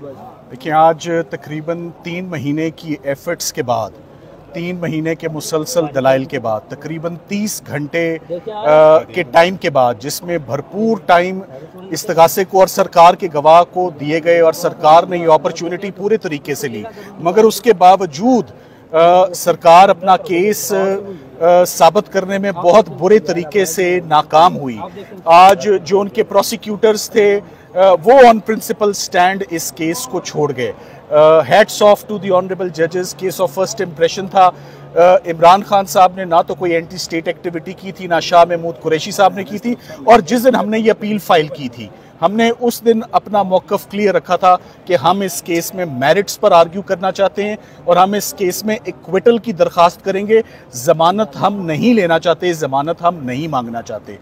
देखिए, आज तकरीबन 3 महीने की एफर्ट्स के बाद, 3 महीने के मुसलसल दलाइल के बाद, तकरीबन 30 घंटे के टाइम के बाद, जिसमें भरपूर टाइम इस्तगासे को और सरकार के गवाह को दिए गए और सरकार ने ये अपॉर्चुनिटी पूरे तरीके से ली, मगर उसके बावजूद सरकार अपना केस साबित करने में बहुत बुरे तरीके से नाकाम हुई। आज जो उनके प्रोसिक्यूटर्स थे वो ऑन प्रिंसिपल स्टैंड इस केस को छोड़ गए। Hats off to the honourable जजेस, केस ऑफ फर्स्ट इंप्रेशन था। इमरान खान साहब ने ना तो कोई एंटी स्टेट एक्टिविटी की थी, ना शाह महमूद कुरैशी साहब ने की थी। और जिस दिन हमने ये अपील फाइल की थी, हमने उस दिन अपना मौक़िफ़ क्लियर रखा था कि हम इस केस में मेरिट्स पर आर्ग्यू करना चाहते हैं और हम इस केस में एक्विटल की दरख्वास्त करेंगे। ज़मानत हम नहीं लेना चाहते, ज़मानत हम नहीं मांगना चाहते।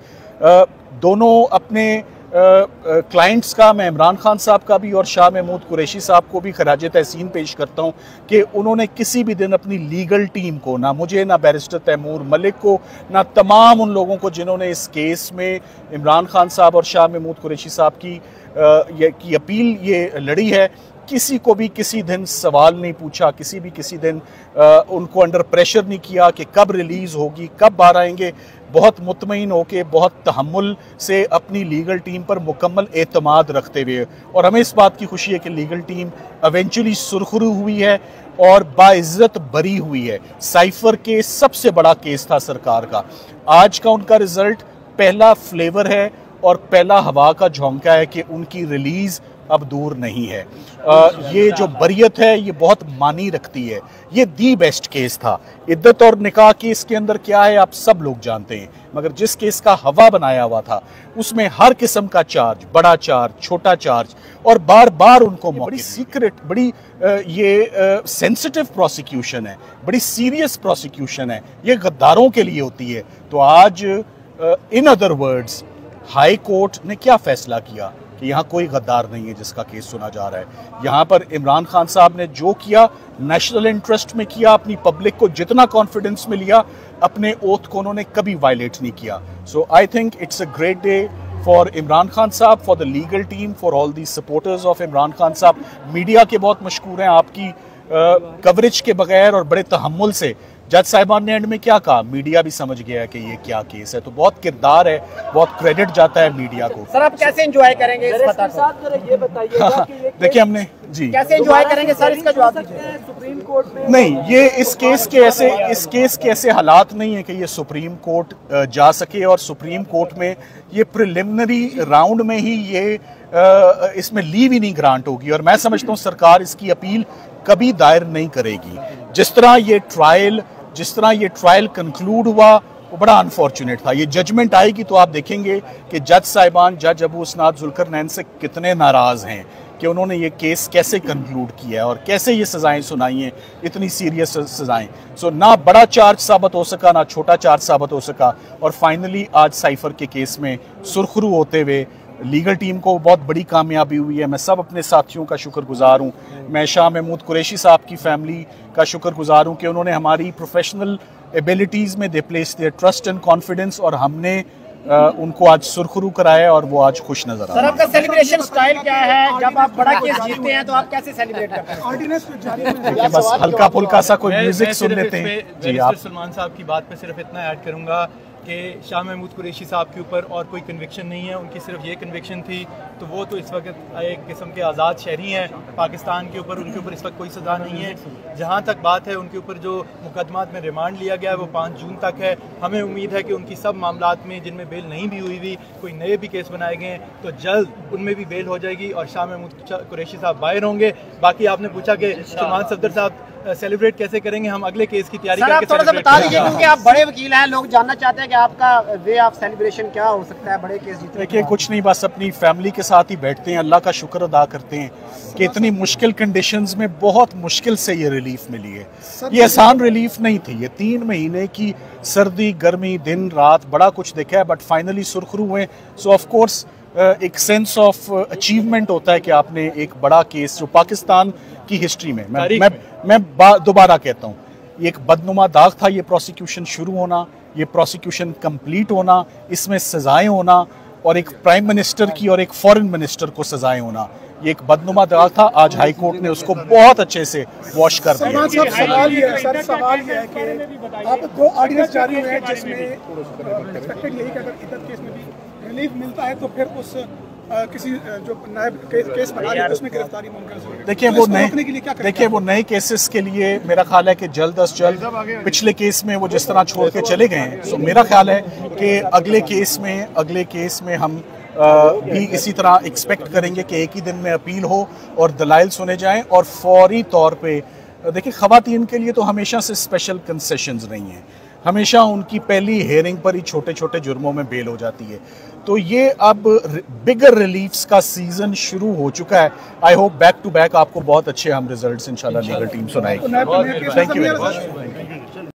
दोनों अपने क्लाइंट्स का, मैं इमरान खान साहब का भी और शाह महमूद कुरैशी साहब को भी खराज तहसीन पेश करता हूं कि उन्होंने किसी भी दिन अपनी लीगल टीम को, ना मुझे, ना बैरिस्टर तैमूर मलिक को, ना तमाम उन लोगों को जिन्होंने इस केस में इमरान खान साहब और शाह महमूद कुरैशी साहब की अपील ये लड़ी है, किसी को भी किसी दिन सवाल नहीं पूछा, किसी भी किसी दिन उनको अंडर प्रेशर नहीं किया कि कब रिलीज़ होगी, कब बाहर आएंगे। बहुत मुतमईन होकर, बहुत तहम्मुल से अपनी लीगल टीम पर मुकम्मल एतमाद रखते हुए, और हमें इस बात की खुशी है कि लीगल टीम एवेंचुअली सुरखरू हुई है और बाइज़्ज़त बरी हुई है। साइफर के सबसे बड़ा केस था सरकार का, आज का उनका रिज़ल्ट पहला फ्लेवर है और पहला हवा का झोंका है कि उनकी रिलीज़ अब दूर नहीं है। ये जो बरियत है ये बहुत मानी रखती है। ये दी बेस्ट केस था। इद्दत और निकाह केस के अंदर क्या है आप सब लोग जानते हैं, मगर जिस केस का हवा बनाया हुआ था उसमें हर किस्म का चार्ज, बड़ा चार्ज, छोटा चार्ज, और बार बार उनको बड़ी सीक्रेट, बड़ी ये सेंसिटिव प्रोसिक्यूशन है, बड़ी सीरियस प्रोसिक्यूशन है, ये गद्दारों के लिए होती है। तो आज in other words high court ने क्या फैसला किया कि यहाँ कोई गद्दार नहीं है जिसका केस सुना जा रहा है। यहाँ पर इमरान खान साहब ने जो किया नेशनल इंटरेस्ट में किया, अपनी पब्लिक को जितना कॉन्फिडेंस में लिया, अपने ओथ को उन्होंने कभी वायलेट नहीं किया। So I think it's a great day for Imran Khan साहब, for the legal team, for all the supporters of Imran Khan साहब। मीडिया के बहुत मशहूर हैं आपकी कवरेज के बगैर और बड़े तहम्मुल से। जज साहिबान ने एंड में क्या कहा, मीडिया भी समझ गया है कि ये क्या केस है। तो बहुत किरदार है, बहुत क्रेडिट जाता है मीडिया को। सर आप कैसे एंजॉय करेंगे इस पता को? ये बताइए, देखिए हमने जी कैसे एंजॉय करेंगे सर, इसका जवाब दीजिए। सुप्रीम कोर्ट में नहीं, ये इस केस के ऐसे हालात नहीं है कि ये सुप्रीम कोर्ट जा सके, और सुप्रीम कोर्ट में ये प्रिलिमिनरी राउंड में ही ये इसमें लीव ही नहीं ग्रांट होगी, और मैं समझता हूँ सरकार इसकी अपील कभी दायर नहीं करेगी। जिस तरह ये ट्रायल कंक्लूड हुआ वो बड़ा अनफॉर्चुनेट था। ये जजमेंट आएगी तो आप देखेंगे कि जज साहिबान, जज अबू उसनाद जुल्करनैन से कितने नाराज़ हैं कि उन्होंने ये केस कैसे कंक्लूड किया है और कैसे ये सज़ाएं सुनाई हैं, इतनी सीरियस सज़ाएं। सो ना बड़ा चार्ज साबित हो सका, ना छोटा चार्ज साबित हो सका, और फाइनली आज साइफर के केस में सुरखरू होते हुए लीगल टीम को बहुत बड़ी कामयाबी हुई है। मैं सब अपने साथियों का शुक्रगुजार हूँ, मैं शाह महमूद कुरैशी साहब की फैमिली का शुक्रगुजार हूँ कि उन्होंने हमारी प्रोफेशनल एबिलिटीज़ में they place their trust and confidence, और हमने उनको आज सुरखरू कराया और वो आज खुश नजर आ रहा है। सर आपका सेलिब्रेशन स्टाइल क्या है? जब आप बड़ा केस जीतते हैं तो आप कैसे सेलिब्रेट करते हैं? बस हल्का फुल्का सा कोई म्यूजिक सुन लेते हैं। जी आप सलमान साहब की बात पर सिर्फ इतना ऐड करूँगा कि शाह महमूद कुरैशी साहब के ऊपर और कोई कन्विक्शन नहीं है, उनकी सिर्फ ये कन्विक्शन थी, तो वो तो इस वक्त एक किस्म के आज़ाद शहरी हैं पाकिस्तान के ऊपर, उनके ऊपर इस वक्त कोई सज़ा नहीं है। जहाँ तक बात है उनके ऊपर जो मुकदमात में रिमांड लिया गया है वो 5 जून तक है। हमें उम्मीद है कि उनकी सब मामलों में जिनमें बेल नहीं भी हुई, कोई नए भी केस बनाए गए हैं, तो जल्द उनमें भी बेल हो जाएगी और शाह महमूद कुरैशी साहब बाहर होंगे। बाकी आपने पूछा कि सलमान सफदर साहब सेलिब्रेट कैसे करेंगे, हम अगले केस की तैयारी करके थोड़ा सा बता दीजिए क्योंकि आप बड़े वकील हैं, लोग जानना चाहते हैं कि आपका वे ऑफ सेलिब्रेशन क्या हो सकता है बड़े केस जीतने। देखिए कुछ नहीं, बस अपनी फैमिली के साथ ही बैठते हैं, अल्लाह का शुक्र अदा करते हैं कि इतनी मुश्किल कंडीशंस में बहुत मुश्किल से ये रिलीफ मिली है। ये आसान रिलीफ नहीं थी, ये 3 महीने की सर्दी गर्मी दिन रात बड़ा कुछ देखा है, बट फाइनली सुरखरू हुए। सो ऑफकोर्स एक सेंस ऑफ अचीवमेंट होता है कि आपने एक बड़ा केस जो पाकिस्तान की हिस्ट्री में, मैं दोबारा कहता हूँ, एक बदनुमा दाग था। ये प्रोसिक्यूशन शुरू होना, ये प्रोसिक्यूशन कंप्लीट होना, इसमें सज़ाएं होना, और एक प्राइम मिनिस्टर की और एक फॉरेन मिनिस्टर को सज़ाएं होना, ये एक बदनुमा दराज था, आज हाई कोर्ट ने उसको बहुत अच्छे से वॉश कर दिया। सवाल ये है कि आप दो ऑर्डिनेंस जारी हुए हैं जिसमें एक्सपेक्टेड यही कि अगर इधर केस में भी रिलीफ मिलता है तो फिर उस किसी जो नायब केस बना है उसमें गिरफ्तारी मुमकिन है। देखिए वो नए केसेस के लिए मेरा ख्याल है कि जल्द अज जल्द, पिछले केस में वो जिस तरह छोड़ के चले गए हैं, सो मेरा ख्याल है कि अगले केस में हम भी इसी तरह एक्सपेक्ट करेंगे कि एक ही दिन में अपील हो और दलाइल सुने जाएं और फौरी तौर पे। देखिए, ख़वातीन के लिए तो हमेशा से स्पेशल कंसेशंस नहीं हैं, हमेशा उनकी पहली हेयरिंग पर ही छोटे छोटे जुर्मों में बेल हो जाती है। तो ये अब बिगर रिलीफ्स का सीज़न शुरू हो चुका है। I hope back to back आपको बहुत अच्छे हम रिजल्ट्स इंशाल्लाह लीगल टीम सुनाएगी। Thank you very much.